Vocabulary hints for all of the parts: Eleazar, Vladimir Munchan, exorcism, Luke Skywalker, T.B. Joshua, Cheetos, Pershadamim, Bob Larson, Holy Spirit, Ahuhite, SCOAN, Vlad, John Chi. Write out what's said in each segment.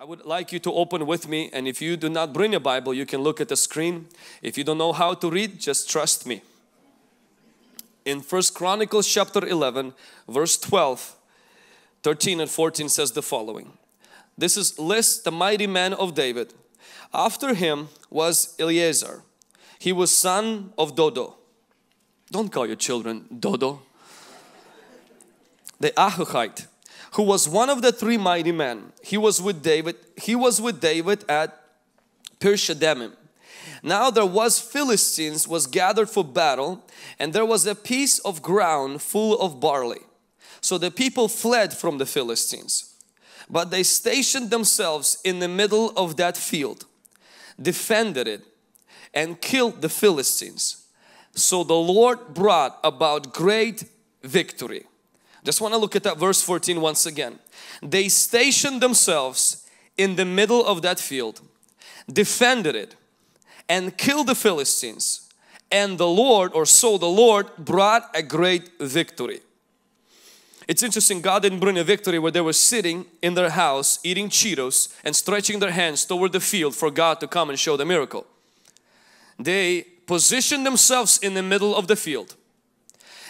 I would like you to open with me, and if you do not bring a Bible, you can look at the screen. If you don't know how to read, just trust me. In 1 Chronicles chapter 11, verse 12, 13 and 14 says the following. This is lists the mighty man of David. After him was Eleazar. He was son of Dodo. Don't call your children Dodo. The Ahuhite, who was one of the three mighty men. He was with David at Pershadamim. Now there was Philistines was gathered for battle, and there was a piece of ground full of barley. So the people fled from the Philistines, but they stationed themselves in the middle of that field, defended it, and killed the Philistines. So the Lord brought about great victory. Just want to look at that verse 14 once again. They stationed themselves in the middle of that field, defended it, and killed the Philistines. And the Lord, or so the Lord, brought a great victory. It's interesting, God didn't bring a victory where they were sitting in their house eating Cheetos and stretching their hands toward the field for God to come and show the miracle. They positioned themselves in the middle of the field.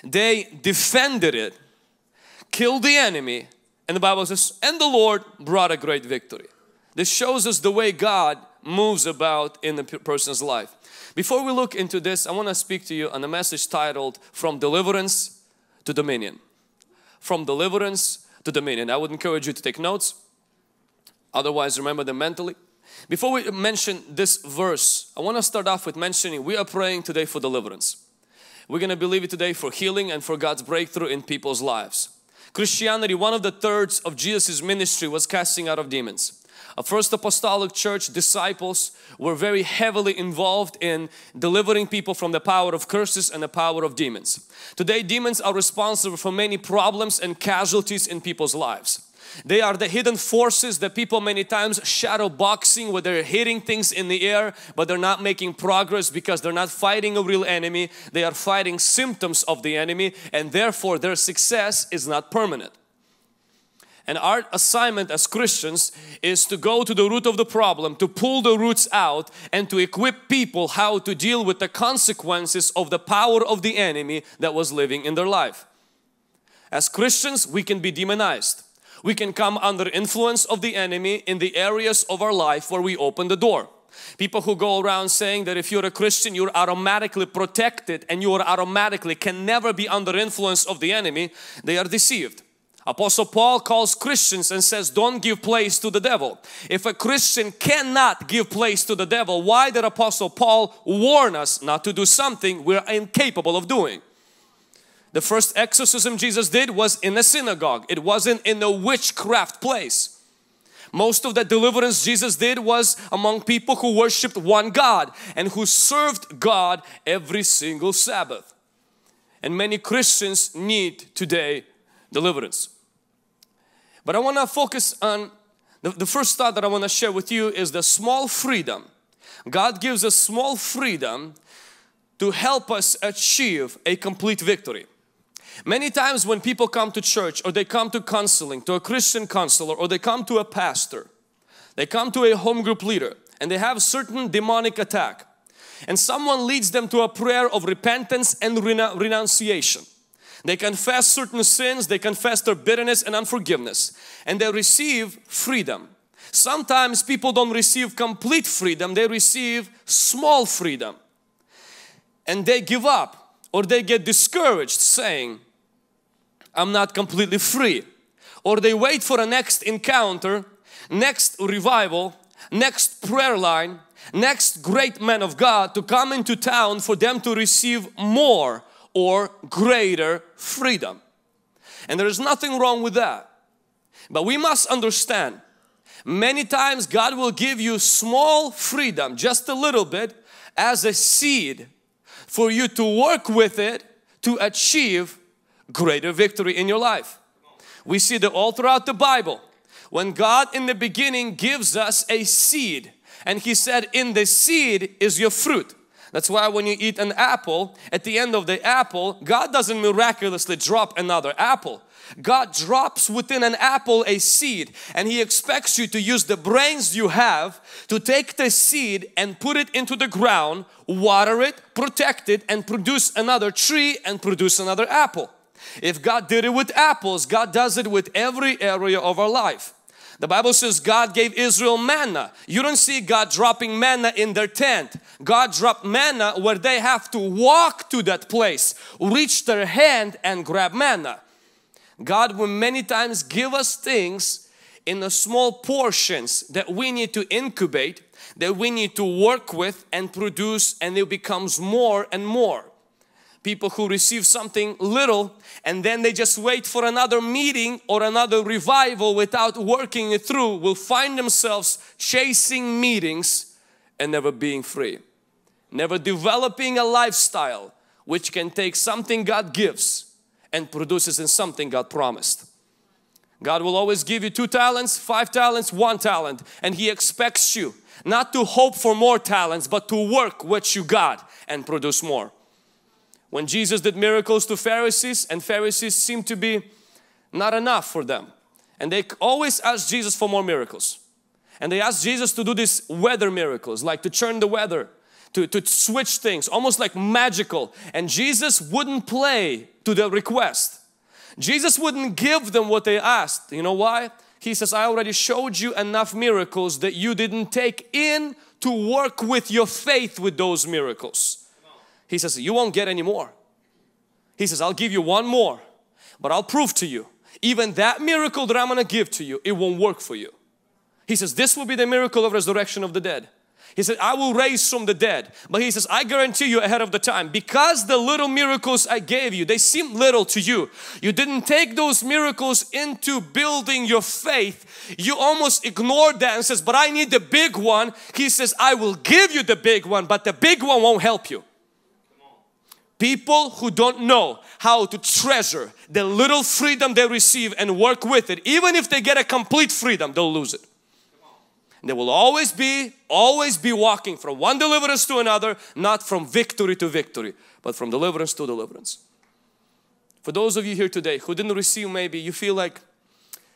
They defended it, killed the enemy, and the Bible says, and the Lord brought a great victory. This shows us the way God moves about in the person's life. Before we look into this, I want to speak to you on a message titled, From Deliverance to Dominion. From Deliverance to Dominion. I would encourage you to take notes, otherwise remember them mentally. Before we mention this verse, I want to start off with mentioning we are praying today for deliverance. We're going to believe it today for healing and for God's breakthrough in people's lives. Christianity, one of the thirds of Jesus' ministry was casting out of demons. A first apostolic church, disciples were very heavily involved in delivering people from the power of curses and the power of demons. Today, demons are responsible for many problems and casualties in people's lives. They are the hidden forces that people many times shadow boxing, where they're hitting things in the air, but they're not making progress because they're not fighting a real enemy. They are fighting symptoms of the enemy, and therefore their success is not permanent. And our assignment as Christians is to go to the root of the problem, to pull the roots out, and to equip people how to deal with the consequences of the power of the enemy that was living in their life. As Christians, we can be demonized. We can come under influence of the enemy in the areas of our life where we open the door. People who go around saying that if you're a Christian, you're automatically protected and you are automatically can never be under influence of the enemy, they are deceived. Apostle Paul calls Christians and says, don't give place to the devil. If a Christian cannot give place to the devil, why did Apostle Paul warn us not to do something we're incapable of doing? The first exorcism Jesus did was in a synagogue. It wasn't in a witchcraft place. Most of the deliverance Jesus did was among people who worshipped one God and who served God every single Sabbath. And many Christians need today deliverance. But I want to focus on the first thought that I want to share with you is the small freedom. God gives us small freedom to help us achieve a complete victory. Many times when people come to church or they come to counseling, to a Christian counselor, or they come to a pastor, they come to a home group leader, and they have certain demonic attack, and someone leads them to a prayer of repentance and renunciation. They confess certain sins, they confess their bitterness and unforgiveness, and they receive freedom. Sometimes people don't receive complete freedom, they receive small freedom. And they give up or they get discouraged saying, I'm not completely free. Or they wait for a next encounter, next revival, next prayer line, next great man of God to come into town for them to receive more or greater freedom. And there is nothing wrong with that. But we must understand, many times God will give you small freedom, just a little bit, as a seed for you to work with it to achieve greater victory in your life. We see that all throughout the Bible, when God in the beginning gives us a seed, and He said, in the seed is your fruit. That's why when you eat an apple, at the end of the apple, God doesn't miraculously drop another apple. God drops within an apple a seed, and He expects you to use the brains you have to take the seed and put it into the ground, water it, protect it, and produce another tree and produce another apple. If God did it with apples, God does it with every area of our life. The Bible says God gave Israel manna. You don't see God dropping manna in their tent. God dropped manna where they have to walk to that place, reach their hand and grab manna. God will many times give us things in the small portions that we need to incubate, that we need to work with and produce, and it becomes more and more. People who receive something little and then they just wait for another meeting or another revival without working it through will find themselves chasing meetings and never being free, never developing a lifestyle which can take something God gives and produces in something God promised. God will always give you 2 talents, 5 talents, 1 talent, and He expects you not to hope for more talents but to work what you got and produce more. When Jesus did miracles to Pharisees, and Pharisees seemed to be not enough for them, and they always asked Jesus for more miracles, and they asked Jesus to do these weather miracles, like to turn the weather, to switch things, almost like magical, and Jesus wouldn't play to their request. Jesus wouldn't give them what they asked. You know why? He says, I already showed you enough miracles that you didn't take in to work with your faith with those miracles. He says, you won't get any more. He says, I'll give you 1 more, but I'll prove to you, even that miracle that I'm going to give to you, it won't work for you. He says, this will be the miracle of resurrection of the dead. He said, I will raise from the dead. But He says, I guarantee you ahead of the time, because the little miracles I gave you, they seem little to you. You didn't take those miracles into building your faith. You almost ignored that and says, but I need the big one. He says, I will give you the big one, but the big one won't help you. People who don't know how to treasure the little freedom they receive and work with it, even if they get a complete freedom, they'll lose it. They will always be walking from one deliverance to another, not from victory to victory, but from deliverance to deliverance. For those of you here today who didn't receive, maybe you feel like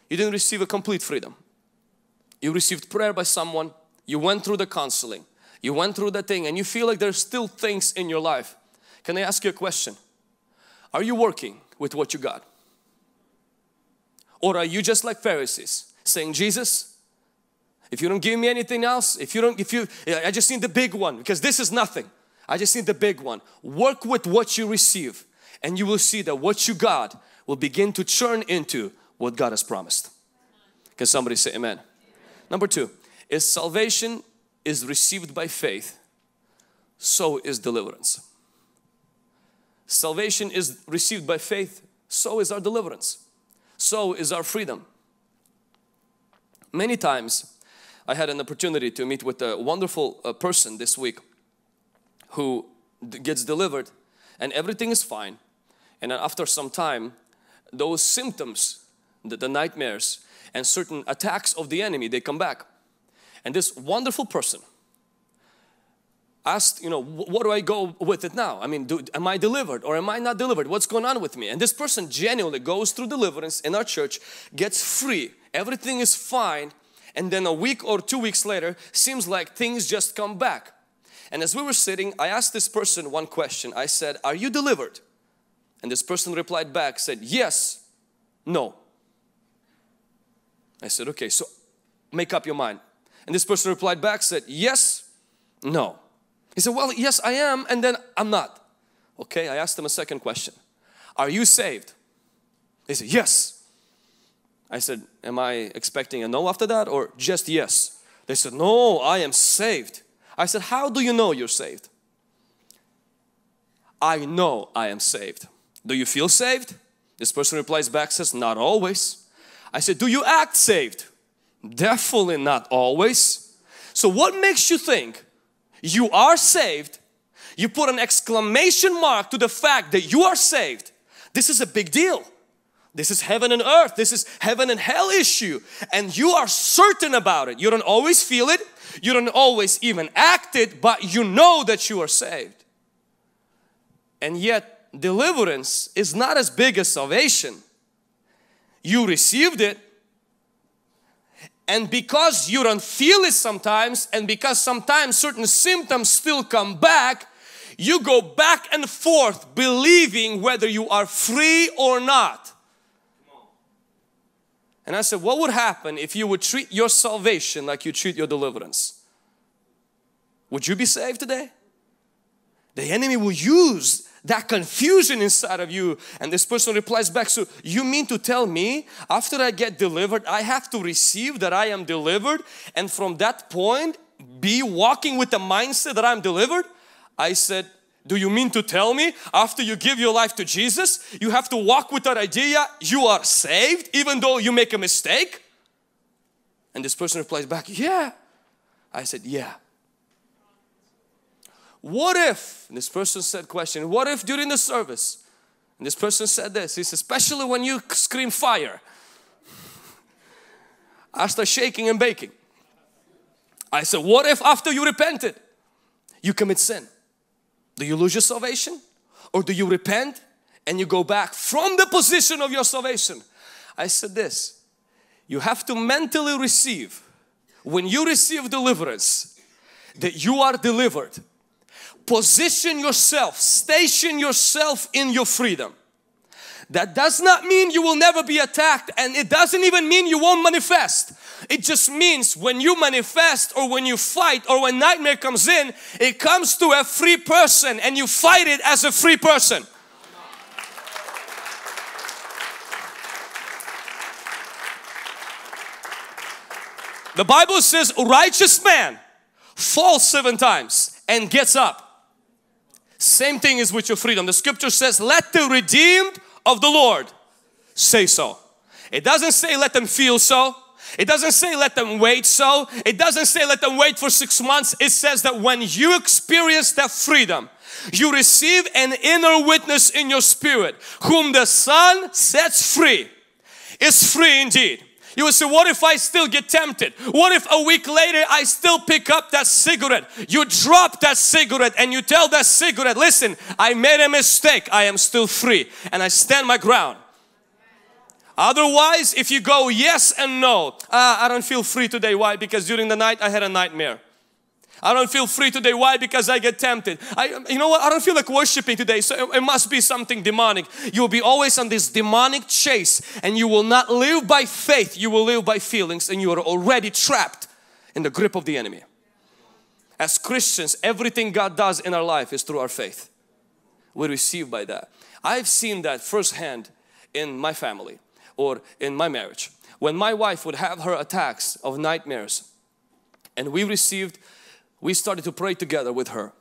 you didn't receive a complete freedom. You received prayer by someone, you went through the counseling, you went through that thing, and you feel like there's still things in your life. Can I ask you a question? Are you working with what you got? Or are you just like Pharisees saying, Jesus, if you don't give me anything else, I just need the big one because this is nothing. I just need the big one. Work with what you receive and you will see that what you got will begin to churn into what God has promised. Can somebody say amen? Amen. Number 2 is salvation is received by faith, so is deliverance. Salvation is received by faith, so is our deliverance, so is our freedom. Many times I had an opportunity to meet with a wonderful person this week who gets delivered and everything is fine, and then after some time those symptoms, the nightmares and certain attacks of the enemy, they come back. And this wonderful person asked, you know, what do I go with it now? I mean, am I delivered or am I not delivered? What's going on with me? And this person genuinely goes through deliverance in our church, gets free, everything is fine. And then a week or 2 weeks later, seems like things just come back. And as we were sitting, I asked this person one question. I said, are you delivered? And this person replied back, said, yes, no. I said, okay, so make up your mind. And this person replied back, said, yes, no. He said, well, yes, I am, and then I'm not. Okay, I asked him a second question. Are you saved? He said, yes. I said, am I expecting a no after that or just yes? They said, no, I am saved. I said, how do you know you're saved? I know I am saved. Do you feel saved? This person replies back, says, not always. I said, do you act saved? Definitely not always. So what makes you think you are saved? You put an exclamation mark to the fact that you are saved. This is a big deal. This is heaven and earth. This is heaven and hell issue. And you are certain about it. You don't always feel it. You don't always even act it, but you know that you are saved. And yet deliverance is not as big as salvation. You received it, and because you don't feel it sometimes, and because sometimes certain symptoms still come back, you go back and forth believing whether you are free or not. And I said, what would happen if you would treat your salvation like you treat your deliverance? Would you be saved today? The enemy will use that confusion inside of you. And this person replies back, so you mean to tell me after I get delivered, I have to receive that I am delivered, and from that point be walking with the mindset that I'm delivered? I said, do you mean to tell me after you give your life to Jesus, you have to walk with that idea you are saved even though you make a mistake? And this person replies back, yeah. I said, yeah. What if, this person said question, what if during the service, and this person said this, he says, especially when you scream fire, I start shaking and baking. I said, what if after you repented, you commit sin? Do you lose your salvation? Or do you repent and you go back from the position of your salvation? I said this, you have to mentally receive, when you receive deliverance, that you are delivered. Position yourself, station yourself in your freedom. That does not mean you will never be attacked, and it doesn't even mean you won't manifest. It just means when you manifest, or when you fight, or when nightmare comes in, it comes to a free person and you fight it as a free person. The Bible says a righteous man falls 7 times and gets up. Same thing is with your freedom. The scripture says, let the redeemed of the Lord say so. It doesn't say let them feel so. It doesn't say let them wait so. It doesn't say let them wait for 6 months. It says that when you experience that freedom, you receive an inner witness in your spirit, whom the Son sets free is free indeed. You will say, what if I still get tempted? What if a week later I still pick up that cigarette? You drop that cigarette and you tell that cigarette, listen, I made a mistake. I am still free and I stand my ground. Otherwise, if you go yes and no, I don't feel free today. Why? Because during the night I had a nightmare. I don't feel free today. Why? Because I get tempted. You know what? I don't feel like worshiping today, so it must be something demonic. You'll be always on this demonic chase, and you will not live by faith. You will live by feelings, and you are already trapped in the grip of the enemy. As Christians, everything God does in our life is through our faith. We receive by that. I've seen that firsthand in my family or in my marriage. When my wife would have her attacks of nightmares, and we started to pray together with her.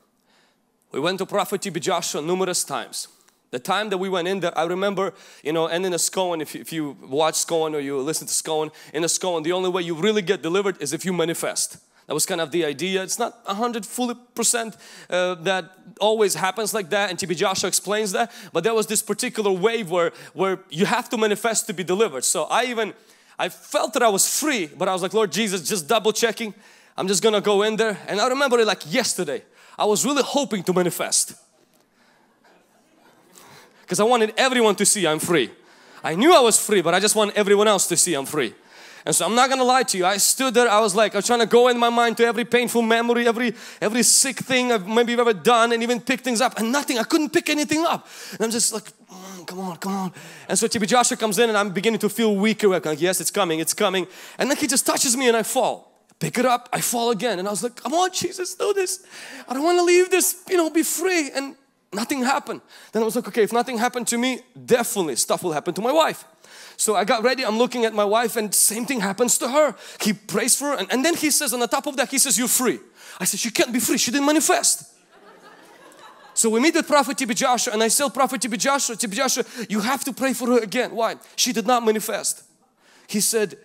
We went to Prophet T.B. Joshua numerous times. The time that we went in there, I remember, you know, and in a SCOAN, if you watch SCOAN or you listen to SCOAN, in a SCOAN, the only way you really get delivered is if you manifest. That was kind of the idea. It's not 100% that always happens like that, and T.B. Joshua explains that, but there was this particular wave where you have to manifest to be delivered. So I felt that I was free, but I was like, Lord Jesus, just double checking. I'm just gonna go in there. And I remember it like yesterday. I was really hoping to manifest because I wanted everyone to see I'm free. I knew I was free, but I just want everyone else to see I'm free. And so I'm not gonna lie to you. I stood there. I was like, I'm trying to go in my mind to every painful memory, every sick thing I've maybe ever done, and even pick things up, and nothing. I couldn't pick anything up. And I'm just like, come on. And so T.B. Joshua comes in, and I'm beginning to feel weaker. I'm like, yes, it's coming. And then he just touches me, and I fall. Pick it up, I fall again, and I was like, come on Jesus, do this. I don't want to leave this, you know, be free. And nothing happened. Then I was like, okay, if nothing happened to me, definitely stuff will happen to my wife. So I got ready, I'm looking at my wife, and same thing happens to her. He prays for her, and then he says, on the top of that, he says, you're free. I said, she can't be free, she didn't manifest. So we meet with Prophet T.B. Joshua, and I tell Prophet T.B. Joshua, you have to pray for her again. Why? She did not manifest. He said,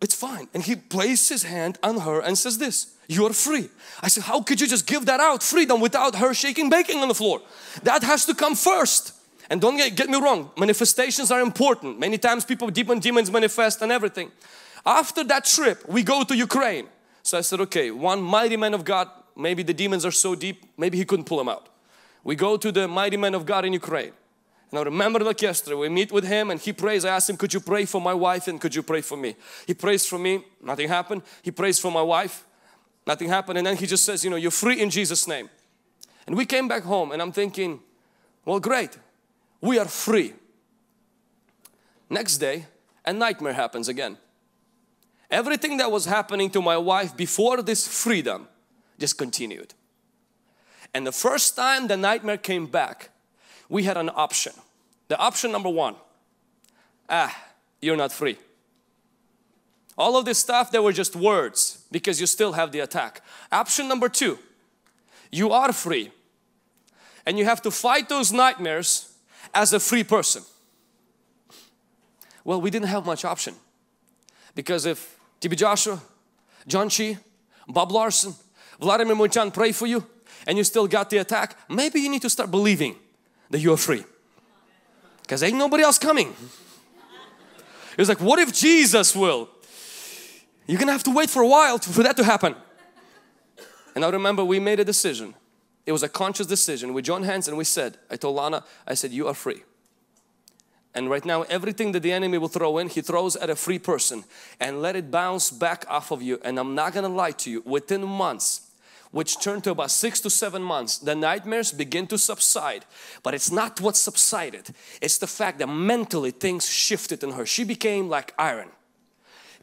it's fine. And he placed his hand on her and says this, you are free. I said, how could you just give that out, freedom, without her shaking, baking on the floor? That has to come first. And don't get me wrong, manifestations are important. Many times people, demons manifest and everything. After that trip, we go to Ukraine. So I said, okay, one mighty man of God, maybe the demons are so deep, maybe he couldn't pull them out. We go to the mighty man of God in Ukraine. And I remember like yesterday, we meet with him and he prays. I asked him, could you pray for my wife and could you pray for me? He prays for me, nothing happened. He prays for my wife, nothing happened. And then he just says, you know, you're free in Jesus' name. And we came back home and I'm thinking, well, great, we are free. Next day, a nightmare happens again. Everything that was happening to my wife before this freedom just continued. And the first time the nightmare came back, we had an option. The option number one, you're not free. All of this stuff, they were just words because you still have the attack. Option number two, you are free. And you have to fight those nightmares as a free person. Well, we didn't have much option. Because if T.B. Joshua, John Chi, Bob Larson, Vladimir Munchan pray for you and you still got the attack, maybe you need to start believing that you are free. Because ain't nobody else coming. It's like, what if Jesus will? You're going to have to wait for a while for that to happen. And I remember we made a decision. It was a conscious decision. We joined hands and we said, I told Lana, I said, you are free. And right now, everything that the enemy will throw in, he throws at a free person, and let it bounce back off of you. And I'm not going to lie to you, within months, which turned to about 6 to 7 months, the nightmares begin to subside. But it's not what subsided. It's the fact that mentally things shifted in her. She became like iron.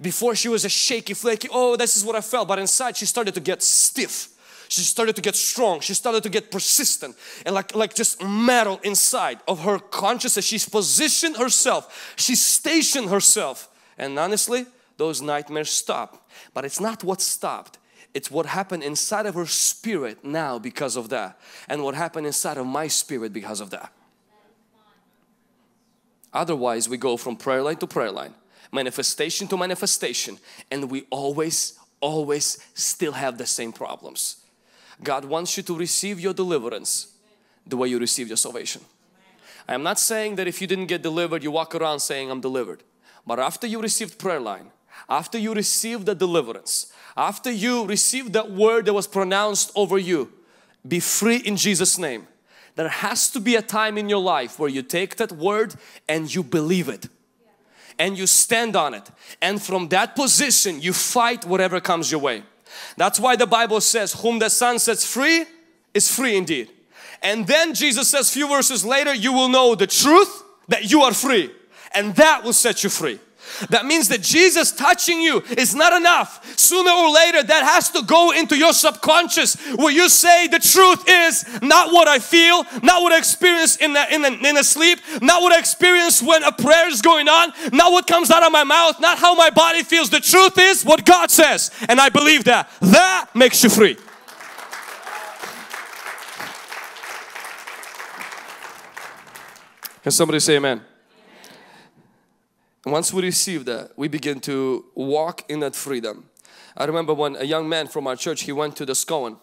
Before she was a shaky, flaky, oh, this is what I felt. But inside, she started to get stiff. She started to get strong. She started to get persistent and like just metal inside of her consciousness. She's positioned herself. She's stationed herself. And honestly, those nightmares stopped. But it's not what stopped. It's what happened inside of her spirit now because of that. And what happened inside of my spirit because of that. Otherwise, we go from prayer line to prayer line, manifestation to manifestation. And we always still have the same problems. God wants you to receive your deliverance the way you receive your salvation. I am not saying that if you didn't get delivered, you walk around saying I'm delivered. But after you received prayer line, after you received the deliverance, after you received that word that was pronounced over you, be free in Jesus' name. There has to be a time in your life where you take that word and you believe it. And you stand on it. And from that position, you fight whatever comes your way. That's why the Bible says, whom the Son sets free is free indeed. And then Jesus says, few verses later, you will know the truth that you are free, and that will set you free. That means that Jesus touching you is not enough. Sooner or later, that has to go into your subconscious where you say the truth is not what I feel, not what I experience in the sleep, not what I experience when a prayer is going on, not what comes out of my mouth, not how my body feels. The truth is what God says, and I believe that. That makes you free. Can somebody say amen? Once we receive that, we begin to walk in that freedom. I remember when a young man from our church, he went to the SCOAN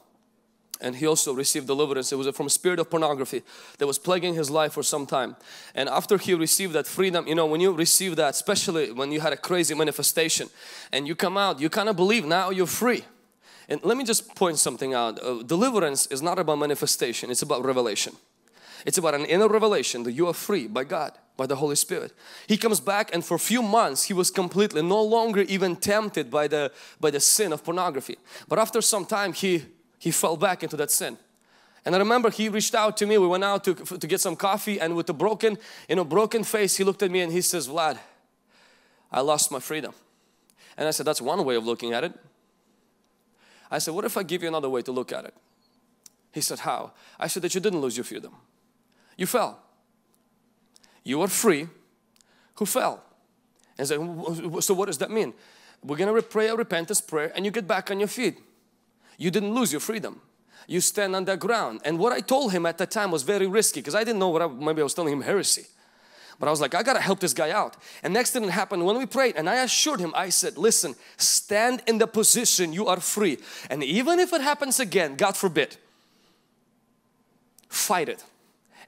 and he also received deliverance. It was from a spirit of pornography that was plaguing his life for some time. And after he received that freedom, you know, when you receive that, especially when you had a crazy manifestation and you come out, you kind of believe now you're free. And let me just point something out. Deliverance is not about manifestation, it's about revelation. It's about an inner revelation that you are free by God, by the Holy Spirit. He comes back and for a few months he was completely no longer even tempted by the sin of pornography. But after some time he fell back into that sin. And I remember he reached out to me. We went out to get some coffee, and with a broken face he looked at me and he says, Vlad, I lost my freedom. And I said, that's one way of looking at it. I said, what if I give you another way to look at it? He said, how? I said, that you didn't lose your freedom. You fell. You are free who fell. And so what does that mean? We're going to pray a repentance prayer and you get back on your feet. You didn't lose your freedom. You stand on the ground. And what I told him at that time was very risky because I didn't know maybe I was telling him heresy. But I was like, I got to help this guy out. And next thing happened when we prayed and I assured him, I said, listen, stand in the position you are free. And even if it happens again, God forbid, fight it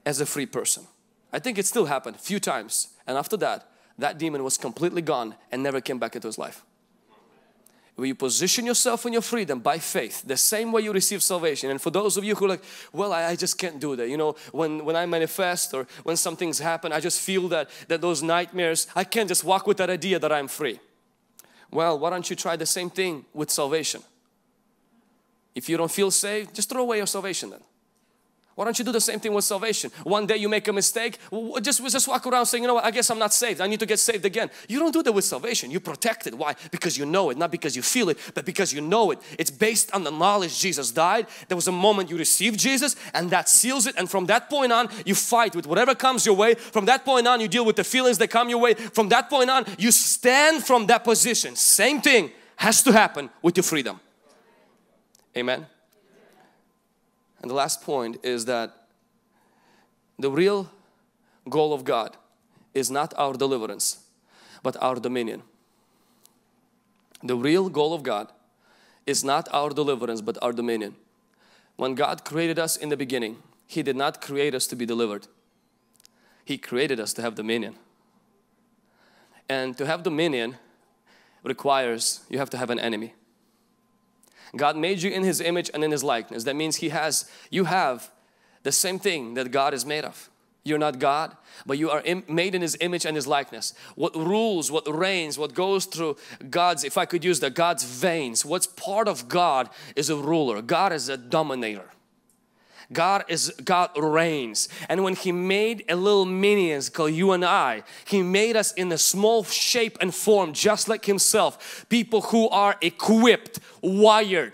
as a free person. I think it still happened a few times, and after that, that demon was completely gone and never came back into his life. where you position yourself in your freedom by faith, the same way you receive salvation. And for those of you who are like, well, I just can't do that. You know, when I manifest or when some things happen, I just feel that those nightmares, I can't just walk with that idea that I'm free. Well, why don't you try the same thing with salvation? If you don't feel saved, just throw away your salvation then. Why don't you do the same thing with salvation? One day you make a mistake, just walk around saying, you know what, I guess I'm not saved. I need to get saved again. You don't do that with salvation. You protect it. Why? Because you know it. Not because you feel it, but because you know it. It's based on the knowledge Jesus died. There was a moment you received Jesus and that seals it. And from that point on, you fight with whatever comes your way. From that point on, you deal with the feelings that come your way. From that point on, you stand from that position. Same thing has to happen with your freedom. Amen. And the last point is that the real goal of God is not our deliverance, but our dominion. The real goal of God is not our deliverance, but our dominion. When God created us in the beginning, He did not create us to be delivered. He created us to have dominion. And to have dominion requires you have to have an enemy. God made you in His image and in His likeness. That means you have the same thing that God is made of. You're not God, but you are made in His image and His likeness. What rules, what reigns, what goes through God's, if I could use the God's veins, what's part of God is a ruler. God is a dominator. God reigns. And when He made a little minions called you and I, He made us in a small shape and form just like Himself. People who are equipped, wired,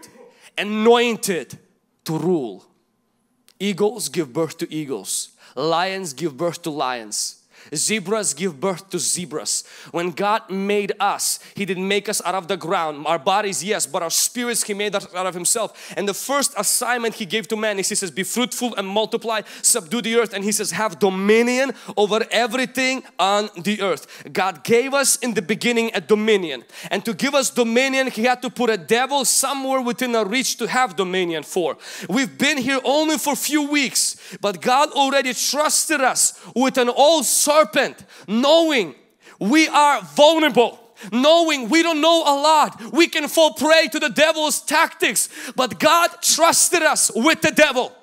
anointed to rule. Eagles give birth to eagles. Lions give birth to lions. Zebras give birth to zebras. When God made us, He didn't make us out of the ground. Our bodies, yes, but our spirits He made us out of Himself. And the first assignment He gave to man is He says, be fruitful and multiply, subdue the earth. And He says, have dominion over everything on the earth. God gave us in the beginning a dominion. And to give us dominion, He had to put a devil somewhere within our reach to have dominion for. We've been here only for a few weeks, but God already trusted us with an old serpent, knowing we are vulnerable, knowing we don't know a lot, we can fall prey to the devil's tactics, but God trusted us with the devil.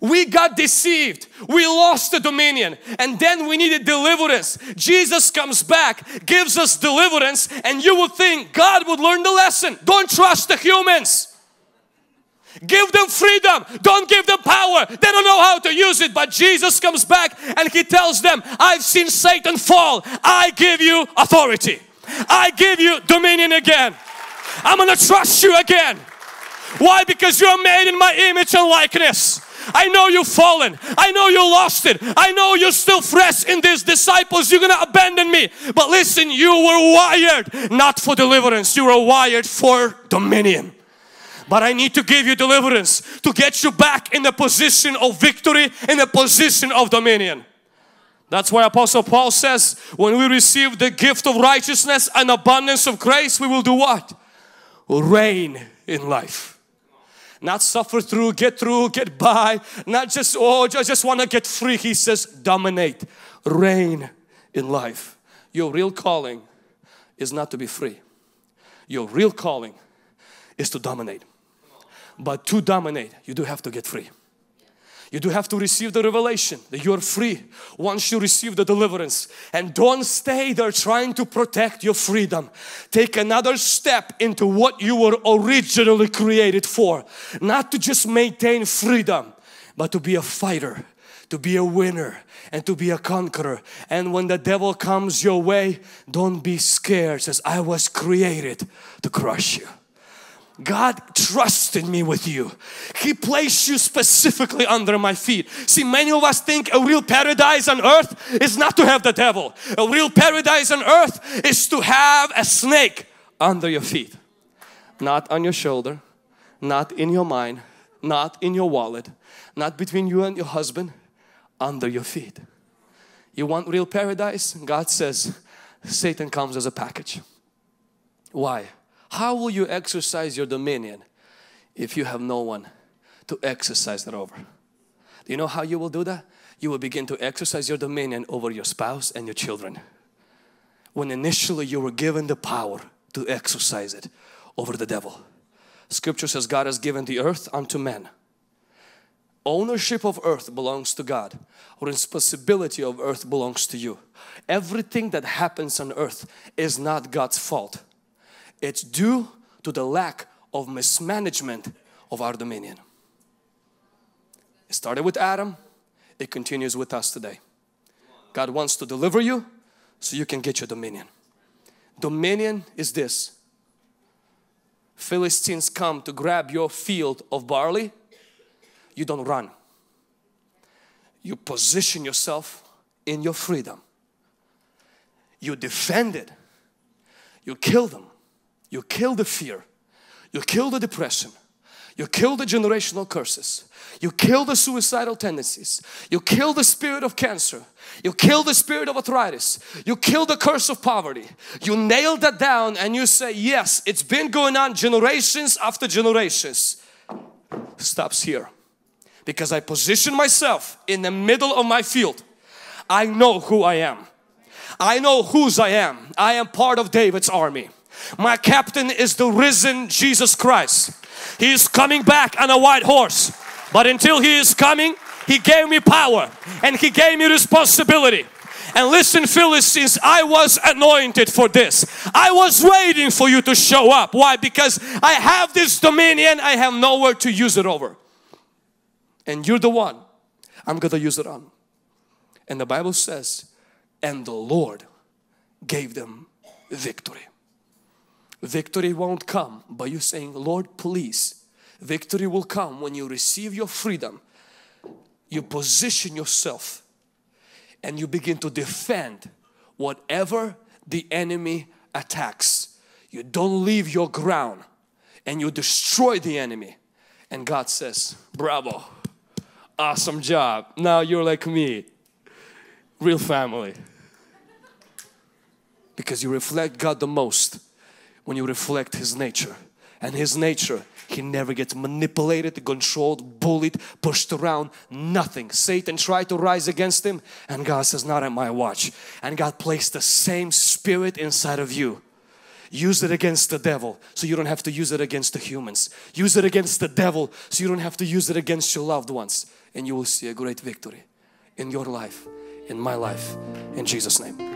We got deceived, we lost the dominion, and then we needed deliverance. Jesus comes back, gives us deliverance, and you would think God would learn the lesson. Don't trust the humans. Give them freedom. Don't give them power. They don't know how to use it. But Jesus comes back and He tells them, I've seen Satan fall. I give you authority. I give you dominion again. I'm going to trust you again. Why? Because you're made in My image and likeness. I know you've fallen. I know you lost it. I know you're still fresh in these disciples. You're going to abandon Me. But listen, you were wired not for deliverance. You were wired for dominion. But I need to give you deliverance to get you back in the position of victory, in the position of dominion. That's why Apostle Paul says, when we receive the gift of righteousness and abundance of grace, we will do what? Reign in life. Not suffer through, get by, not just, oh, I just want to get free. He says, dominate, reign in life. Your real calling is not to be free. Your real calling is to dominate. But to dominate, you do have to get free. You do have to receive the revelation that you are free once you receive the deliverance. And don't stay there trying to protect your freedom. Take another step into what you were originally created for. Not to just maintain freedom, but to be a fighter, to be a winner, and to be a conqueror. And when the devil comes your way, don't be scared. Says, I was created to crush you. God trusted Me with you. He placed you specifically under My feet. See, many of us think a real paradise on earth is not to have the devil. A real paradise on earth is to have a snake under your feet. Not on your shoulder, not in your mind, not in your wallet, not between you and your husband, under your feet. You want real paradise? God says, Satan comes as a package. Why? How will you exercise your dominion if you have no one to exercise that over? Do you know how you will do that? You will begin to exercise your dominion over your spouse and your children. When initially you were given the power to exercise it over the devil. Scripture says God has given the earth unto men. Ownership of earth belongs to God. Responsibility of earth belongs to you. Everything that happens on earth is not God's fault. It's due to the lack of mismanagement of our dominion. It started with Adam. It continues with us today. God wants to deliver you so you can get your dominion. Dominion is this. Philistines come to grab your field of barley. You don't run. You position yourself in your freedom. You defend it. You kill them. You kill the fear. You kill the depression. You kill the generational curses. You kill the suicidal tendencies. You kill the spirit of cancer. You kill the spirit of arthritis. You kill the curse of poverty. You nail that down and you say, yes, it's been going on generations after generations. Stops here. Because I position myself in the middle of my field. I know who I am. I know whose I am. I am part of David's army. My captain is the risen Jesus Christ. He is coming back on a white horse. But until He is coming, He gave me power and He gave me responsibility. And listen, Philistines, I was anointed for this. I was waiting for you to show up. Why? Because I have this dominion. I have nowhere to use it over. And you're the one I'm going to use it on. And the Bible says, and the Lord gave them victory. Victory won't come by you saying, Lord, please. Victory will come when you receive your freedom. You position yourself and you begin to defend whatever the enemy attacks. You don't leave your ground and you destroy the enemy. And God says, bravo, awesome job. Now you're like me, real family. Because you reflect God the most. When you reflect His nature, and His nature, He never gets manipulated, controlled, bullied, pushed around, nothing. Satan tried to rise against Him and God says, not at my watch. And God placed the same spirit inside of you. Use it against the devil so you don't have to use it against the humans. Use it against the devil so you don't have to use it against your loved ones. And you will see a great victory in your life, in my life, in Jesus' name.